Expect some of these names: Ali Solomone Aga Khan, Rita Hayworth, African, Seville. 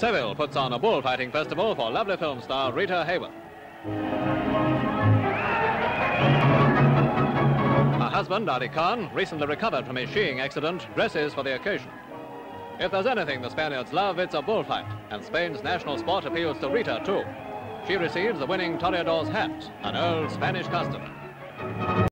Seville puts on a bullfighting festival for lovely film star Rita Hayworth. Her husband, Ali Khan, recently recovered from his sheeing accident, dresses for the occasion. If there's anything the Spaniards love, it's a bullfight, and Spain's national sport appeals to Rita too. She receives the winning toreador's hat, an old Spanish custom.